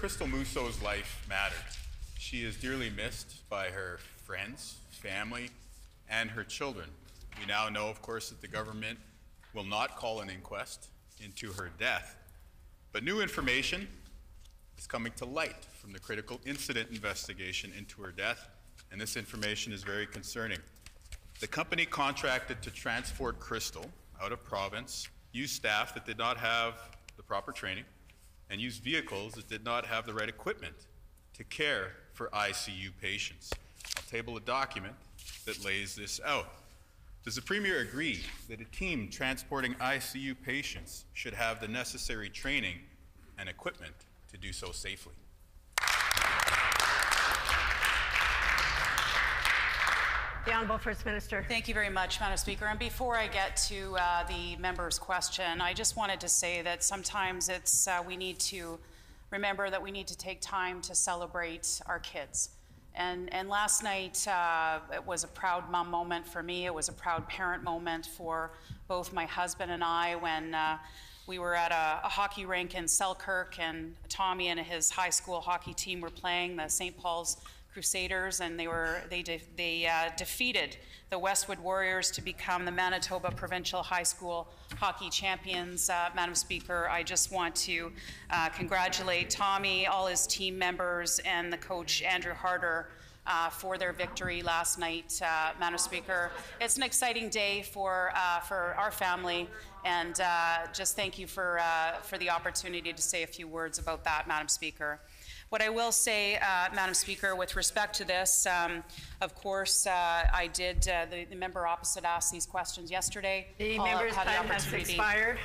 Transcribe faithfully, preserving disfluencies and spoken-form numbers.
Crystal Musso's life mattered. She is dearly missed by her friends, family, and her children. We now know, of course, that the government will not call an inquest into her death. But new information is coming to light from the critical incident investigation into her death, and this information is very concerning. The company contracted to transport Crystal out of province, used staff that did not have the proper training, and used vehicles that did not have the right equipment to care for I C U patients. I'll table a document that lays this out. Does the Premier agree that a team transporting I C U patients should have the necessary training and equipment to do so safely? The Honourable First Minister. Thank you very much, Madam Speaker. And before I get to uh, the member's question, I just wanted to say that sometimes it's uh, we need to remember that we need to take time to celebrate our kids. And, and last night, uh, it was a proud mom moment for me. It was a proud parent moment for both my husband and I when uh, we were at a, a hockey rink in Selkirk, and Tommy and his high school hockey team were playing the Saint Paul's Crusaders, and they were they de they uh, defeated the Westwood Warriors to become the Manitoba Provincial High School Hockey Champions. Uh, Madam Speaker, I just want to uh, congratulate Tommy, all his team members, and the coach Andrew Harder uh, for their victory last night. Uh, Madam Speaker, it's an exciting day for uh, for our family, and uh, just thank you for uh, for the opportunity to say a few words about that, Madam Speaker. What I will say, uh, Madam Speaker, with respect to this, um, of course, uh, I did, uh, the, the member opposite asked these questions yesterday. The member's time has expired.